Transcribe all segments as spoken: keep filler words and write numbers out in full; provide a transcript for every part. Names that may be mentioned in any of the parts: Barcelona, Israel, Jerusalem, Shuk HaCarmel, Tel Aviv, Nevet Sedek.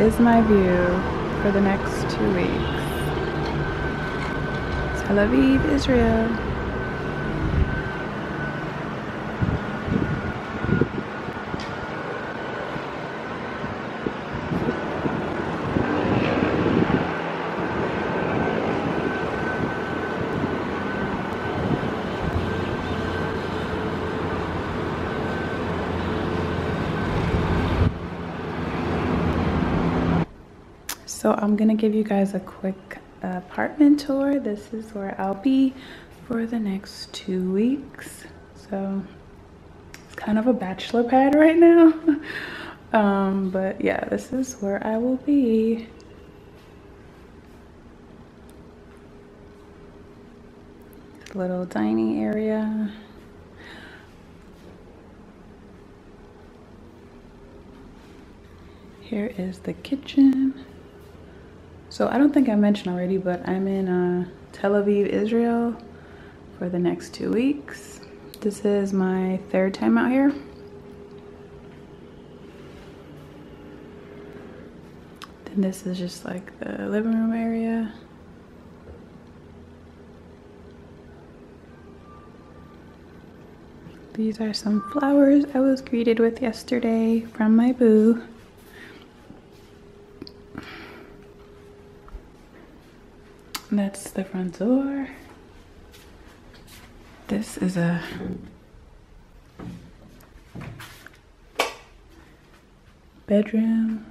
is my view for the next two weeks. Tel Aviv, Israel. So I'm gonna give you guys a quick apartment tour. This is where I'll be for the next two weeks. So it's kind of a bachelor pad right now. Um, but yeah, this is where I will be. Little dining area. Here is the kitchen. So I don't think I mentioned already, but I'm in uh, Tel Aviv, Israel for the next two weeks. This is my third time out here. Then this is just like the living room area. These are some flowers I was greeted with yesterday from my boo. That's the front door. This is a bedroom.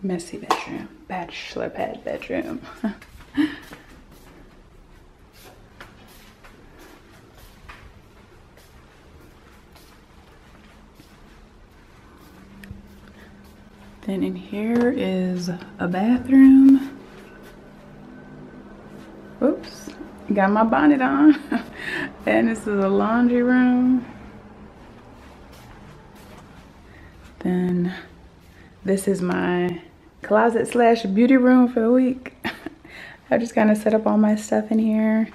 Messy bedroom. Bachelor pad bedroom. Then in here is a bathroom. Oops, got my bonnet on. And this is a laundry room. Then this is my closet slash beauty room for the week. I just kind of set up all my stuff in here.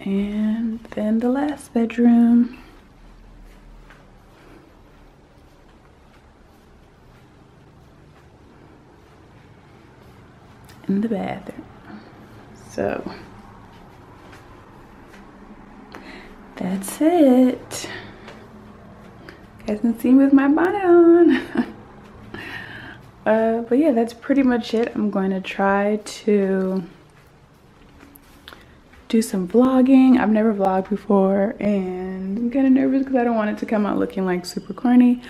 And then the last bedroom. And the bathroom. So that's it. You guys can see me with my bonnet on. uh, but yeah, that's pretty much it. I'm going to try to do some vlogging. I've never vlogged before and I'm kind of nervous because I don't want it to come out looking like super corny.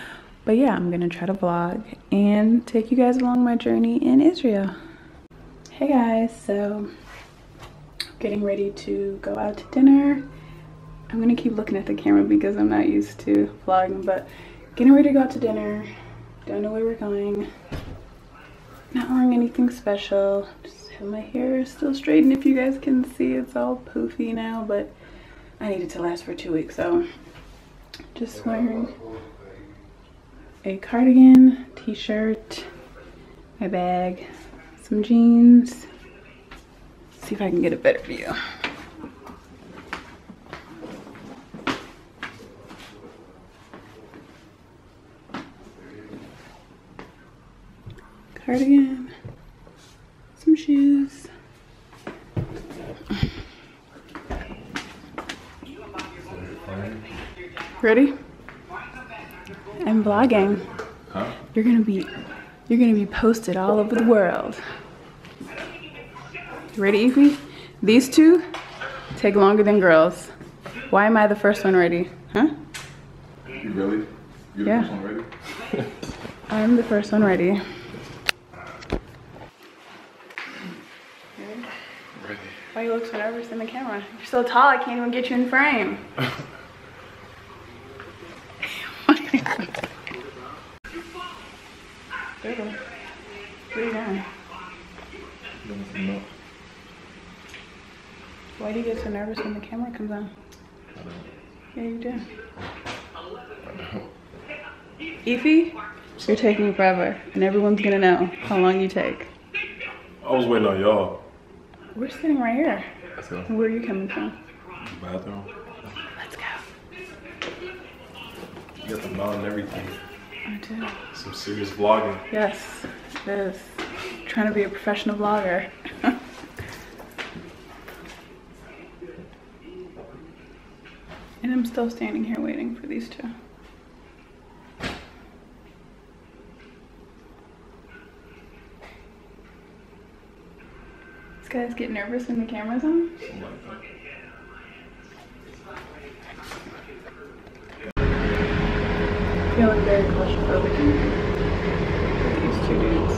But yeah, I'm gonna try to vlog and take you guys along my journey in Israel. Hey guys, so getting ready to go out to dinner. I'm gonna keep looking at the camera because I'm not used to vlogging, but getting ready to go out to dinner. Don't know where we're going. Not wearing anything special. Just my hair is still straightened. If you guys can see, it's all poofy now, but I need it to last for two weeks, so just wearing a cardigan, t-shirt, my bag, some jeans. Let's see if I can get a better view. Cardigan, some shoes. Ready? I'm vlogging. Huh? You're gonna be, you're gonna be posted all over the world. Ready, Ify? These two take longer than girls. Why am I the first one ready? Huh? You really? You're yeah. the first one ready? I'm the first one ready. Why you look so nervous in the camera? You're so tall, I can't even get you in frame. Baby, what are you doing? Why do you get so nervous when the camera comes on? I don't. Yeah, you do. I don't. Ify, You're taking forever, and everyone's gonna know how long you take. I was waiting on y'all. We're sitting right here. Let's go. Where are you coming from? The bathroom. Let's go. You got the mom and everything. I do. Some serious vlogging. Yes, it is. I'm trying to be a professional vlogger. And I'm still standing here waiting for these two. You guys get nervous when the camera's on? Feeling very claustrophobic with these two dudes.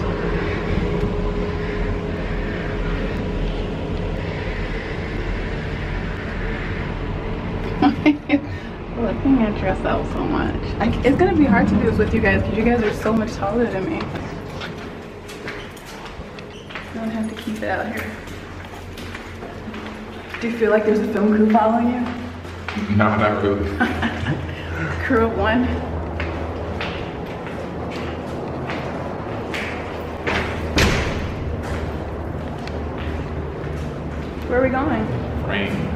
Looking at yourself so much. I, it's gonna be hard to do this with you guys because you guys are so much taller than me. I don't have to keep it out here. Do you feel like there's a film crew following you? No, not really. Crew of one. Where are we going? Frame.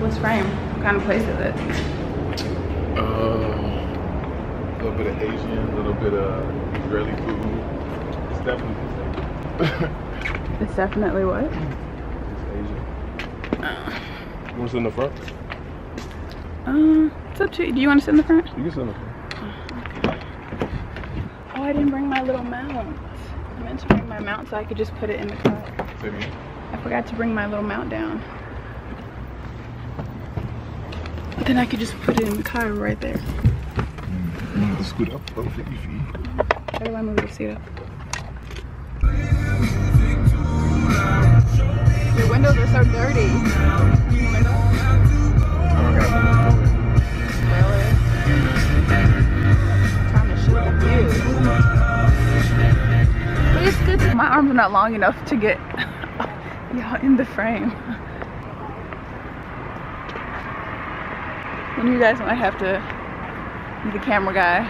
What's Frame? What kind of place is it? Uh, a little bit of Asian, a little bit of Israeli food. It's definitely It's definitely what? It's Asian. Uh. You want to sit in the front? Um, uh, it's up to you. Do you want to sit in the front? You can sit in the front. Oh, I didn't bring my little mount. I meant to bring my mount so I could just put it in the car. Save me. I forgot to bring my little mount down. Then I could just put it in the car right there. Mm-hmm. Let's scoot up about fifty feet. Everyone move your seat up. Your windows are so dirty. But it's good that my arms are not long enough to get y'all in the frame. One of you guys might have to be the camera guy.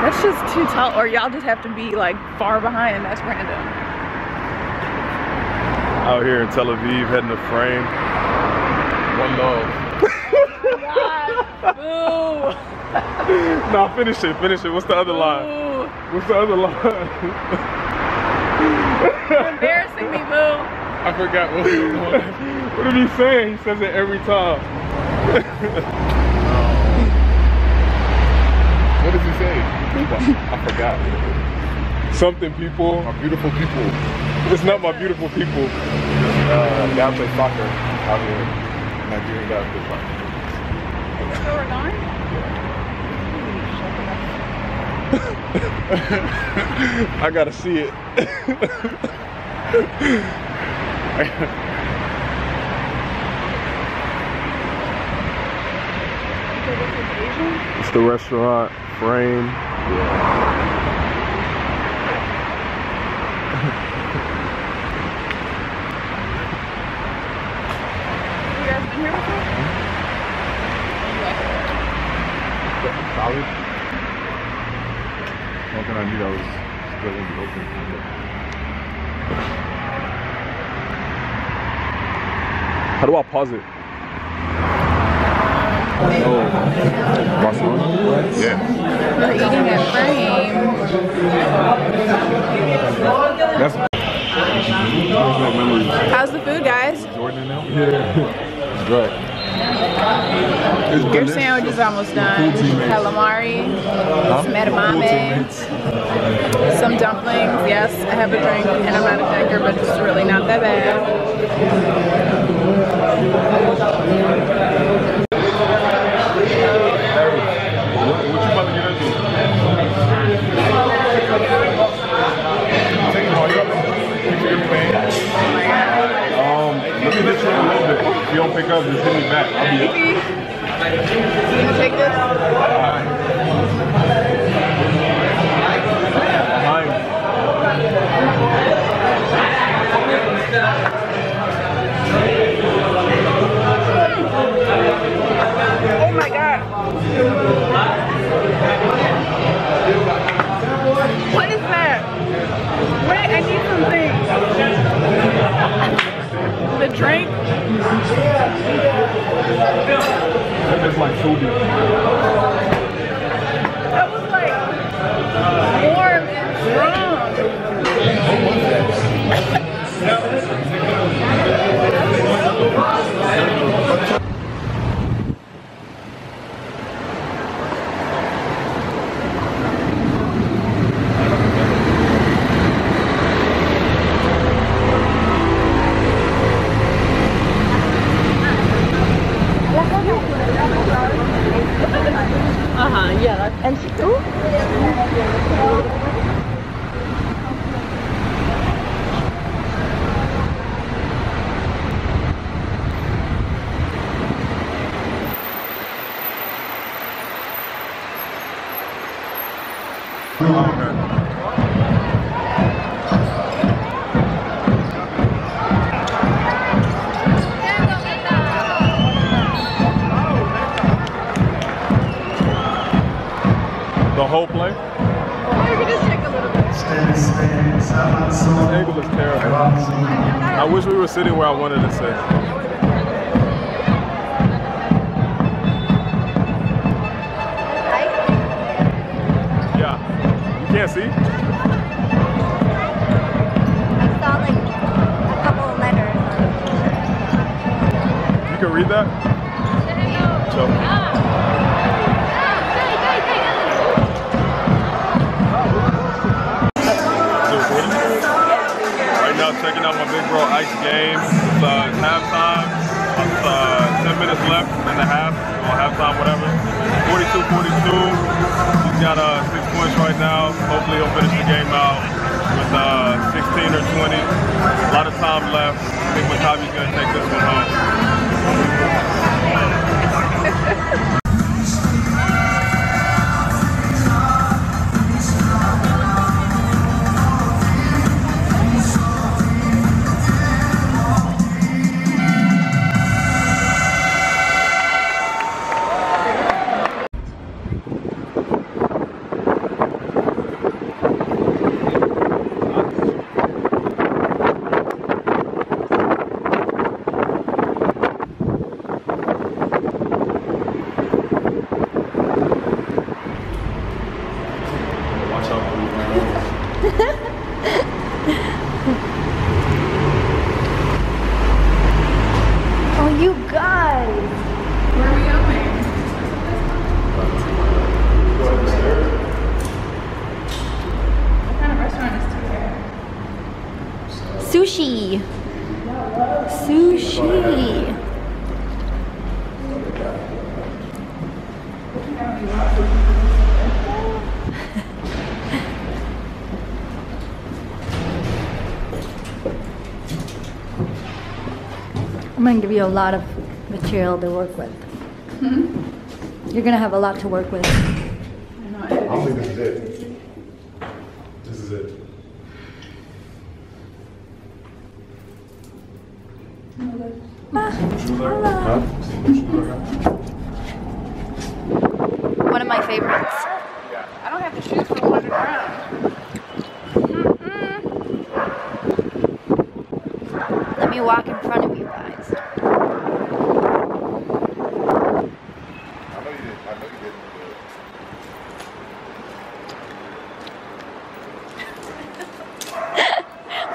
That's just too tall, or y'all just have to be like far behind, and that's random. Out here in Tel Aviv, heading to Frame. One love. Oh God. Boo. Nah, finish it, finish it. What's the other Boo. line? What's the other line? You're embarrassing me, boo. I forgot what he was going. What did he say? He says it every time. What does he say? I forgot. Something people are beautiful people. It's not my beautiful people. Uh, guy play soccer out here. Nigerian guy play soccer. Is that where we're going? Yeah. I gotta see it. It's the restaurant Frame. Yeah. You guys been here before? Mm-hmm. Solid. The only thing I knew that was still in the open. How do I pause it? Oh, Barcelona? Yeah. We're eating at Frame. That's how's the food, guys? Jordan now? Yeah. It's good. Your delicious. Sandwich is almost done. Calamari, huh? Medamame, some dumplings. Yes, I have a drink and I'm not a drinker, but it's really not that bad. If you don't pick up, just hit me back. I'll be up. You gonna take this? Hi. Hi. The whole play? Maybe we just take a little bit. The angle is terrible. I wish we were sitting where I wanted to sit. Yeah, see? I saw like a couple of letters on the picture. You can read that? No. Right now, checking out my big bro Ike's game. It's uh, halftime. It's uh, ten minutes left in the half. Or halftime, whatever. forty-two forty-two. He's got uh, six points right now. Hopefully he'll finish the game out with uh, sixteen or twenty. A lot of time left. I think Maccabi's going to take this one home. Oh, you guys! Where are we going? What kind of restaurant is this? Sushi! Sushi! I'm going to give you a lot of material to work with. Mm-hmm. You're going to have a lot to work with. I know, I don't think this is it. This is it. Ah, hola. One of my favorites. I don't have to choose from one round. Mm-mm. Let me walk in front of you.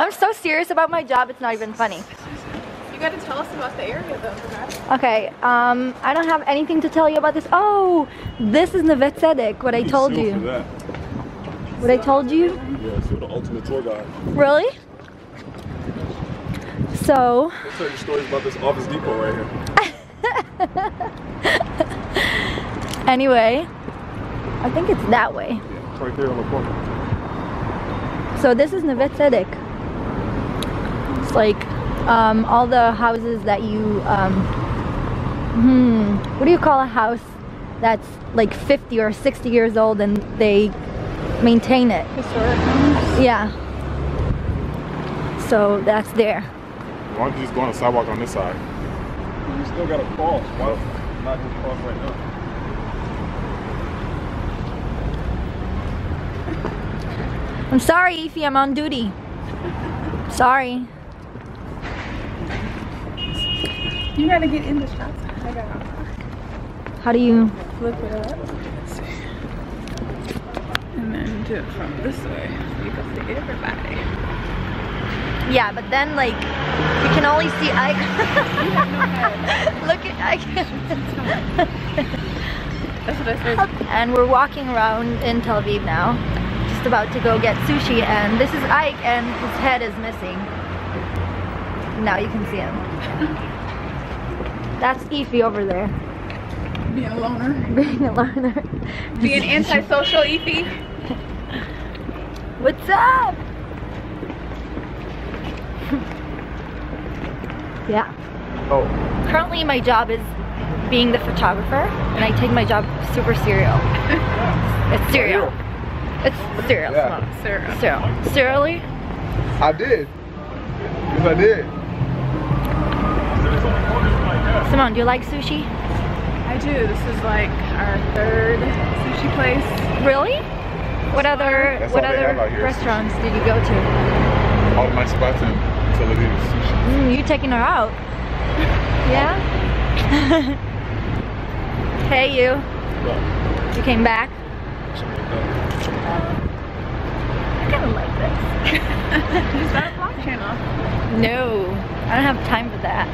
I'm so serious about my job, it's not even funny. You gotta tell us about the area though. Okay, um, I don't have anything to tell you about this. Oh, this is Nevet Sedek, what I told you. What I told you? Yeah, so the ultimate tour guide. Really? So... I'll tell you stories about this Office Depot right here. Anyway, I think it's that way. Yeah, it's right there on the corner. So this is Nevet Sedek. It's like um, all the houses that you, um, hmm, what do you call a house that's like fifty or sixty years old and they maintain it? Historic homes? Yeah. So that's there. Why don't you just go on the sidewalk on this side? You still gotta cross. Why not just cross right now? I'm sorry, Ify, I'm on duty. Sorry. You gotta get in the shop. I got out. How do you look it up? Let's see. And then do it from this way. You can see everybody. Yeah, but then like you can only see I look at I That's what I said. Okay. And we're walking around in Tel Aviv now. Just about to go get sushi, and this is Ike and his head is missing. Now you can see him. That's Ify over there. Being a loner. Being a loner. Being antisocial, Ify. What's up? Yeah. Oh. Currently, my job is being the photographer, and I take my job super serial. It's serial. It's cereal. Yeah. It's cereal. Cereal. Cereally? I did. Yes, I did. Simone, do you like sushi? I do. This is like our third sushi place. Really? What other That's what other restaurants did you go to? All of my spots in Tel Aviv is sushi. Mm, you taking her out? Yeah. Hey, you. What? You came back. Uh, I kind of like this. Is that a vlog channel? No, I don't have time for that.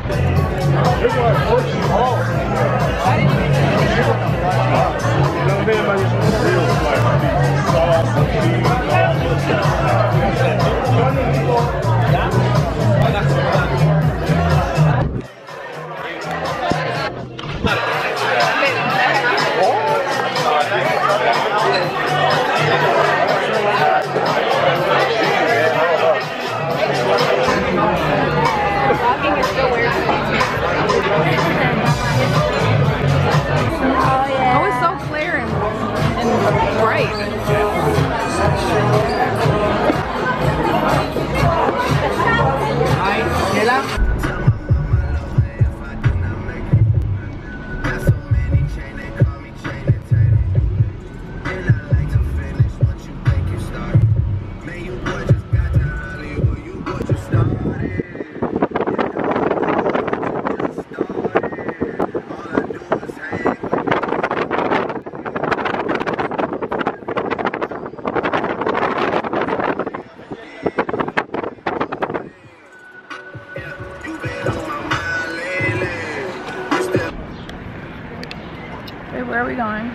Where are we going? Uh,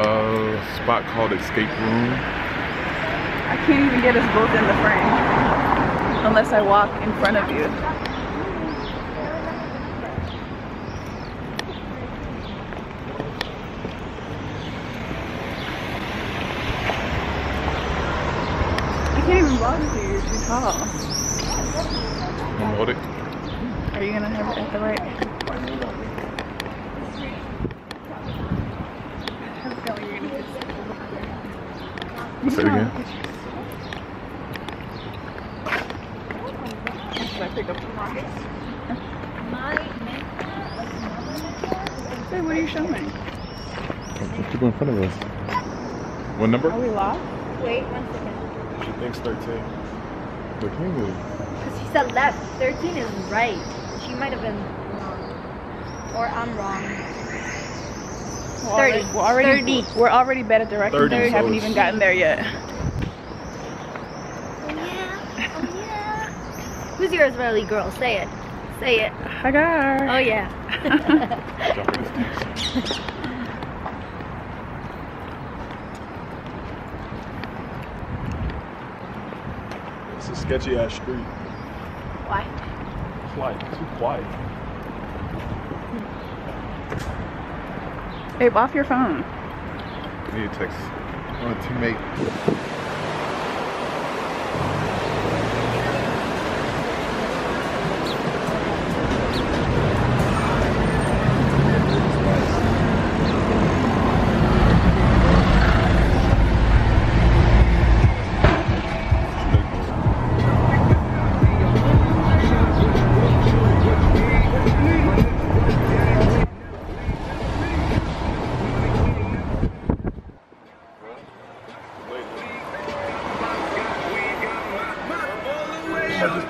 a spot called Escape Room. I can't even get us both in the frame unless I walk in front of you. I can't even vlog with you. You're too tall. I'm holding. Are you gonna have it at the right? Say it again. Hey, what are you showing? There's people in front of us. What number? Are we lost? Wait, one second. She thinks thirteen. thirteen is? Because she said left. thirteen is right. She might have been wrong. Or I'm wrong. We're already, we're already, thirty. We're already bad at directions. We haven't even gotten there yet. Oh yeah, oh yeah. Who's your Israeli girl? Say it. Say it. Hagar. Oh yeah. It's a sketchy ass street. Why? Quiet. Too quiet. Babe, off your phone. I need a text. I want a teammate.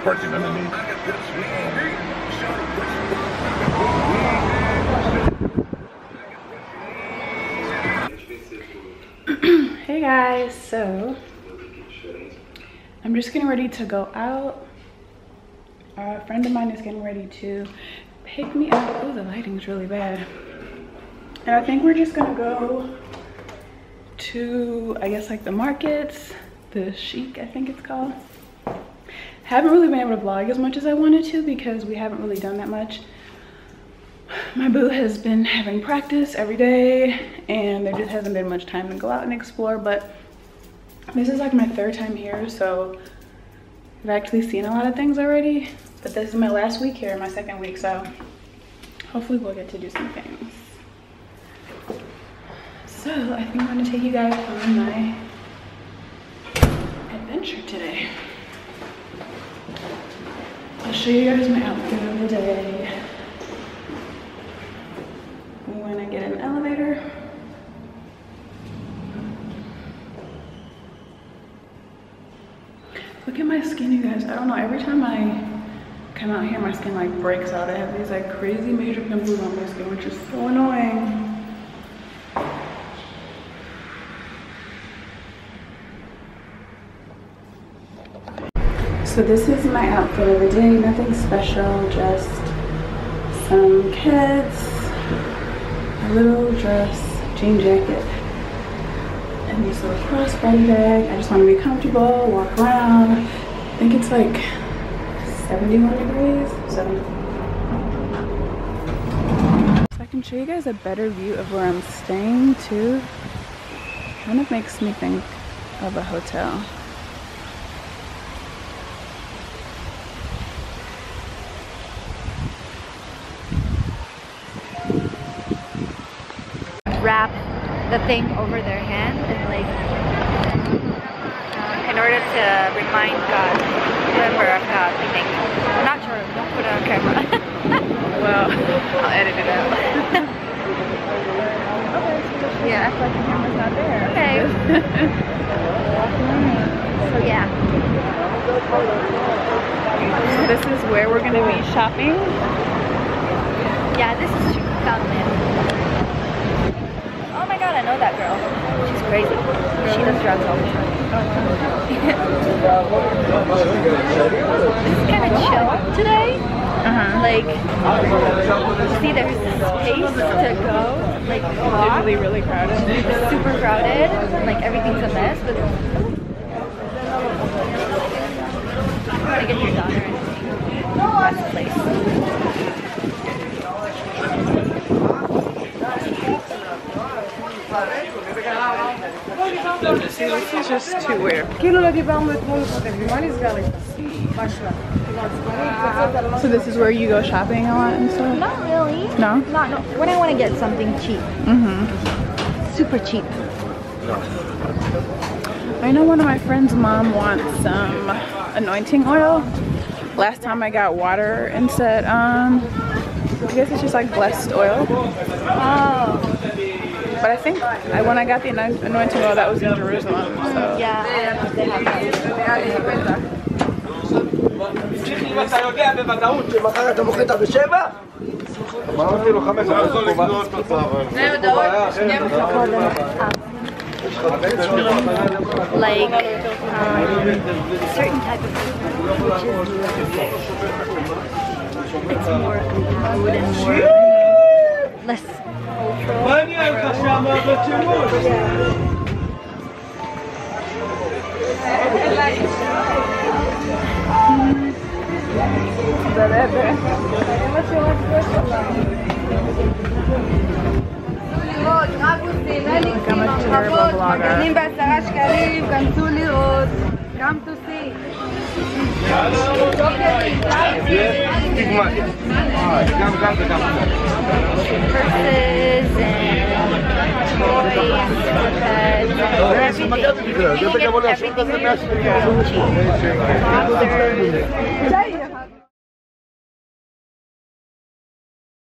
Parking underneath. Hey guys, so I'm just getting ready to go out. Uh, a friend of mine is getting ready to pick me up. Oh, the lighting's really bad. And I think we're just gonna go to, I guess, like the markets, the Shuk, I think it's called. Haven't really been able to vlog as much as I wanted to because we haven't really done that much. My boo has been having practice every day and there just hasn't been much time to go out and explore, but this is like my third time here, so I've actually seen a lot of things already. But this is my last week here, my second week, so hopefully we'll get to do some things. So I think I'm gonna take you guys on my picture today. I'll show you guys my outfit of the day when I get in the elevator. Look at my skin, you guys. I don't know, every time I come out here, my skin like breaks out. I have these like crazy major pimples on my skin, which is so annoying. So this is my outfit of the day, nothing special, just some kids, a little dress, jean jacket, and this little crossbody bag. I just want to be comfortable, walk around. I think it's like seventy-one degrees, so. So I can show you guys a better view of where I'm staying too. Kind of makes me think of a hotel. Wrap the thing over their hands and like uh, in order to remind God, remember of God. We think I'm not sure. Don't put it on camera. Well, I'll edit it out. Okay. Yeah, I feel like the camera's not there. Okay. So yeah. So this is where we're gonna be shopping. Yeah, this is Shuk HaCarmel. Oh my god, I know that girl. She's crazy. She does drugs all the time. It's kind of chill today. Uh-huh. Like, see, there's space to go. Like, walk. Literally really crowded. It's super crowded. Like, everything's a mess. But like, if your daughter is last place. This is just too weird. So this is where you go shopping a lot and stuff? Not really. No? Not, no. When I want to get something cheap. Mm-hmm. Super cheap. I know one of my friend's mom wants some anointing oil. Last time I got water and said, um, I guess it's just like blessed oil. Oh. But I think I, when I got the anointing oil, that was in Jerusalem. So. Yeah. Like um, a certain type of food, which is more food and more less. Verses and everything, everything, everything.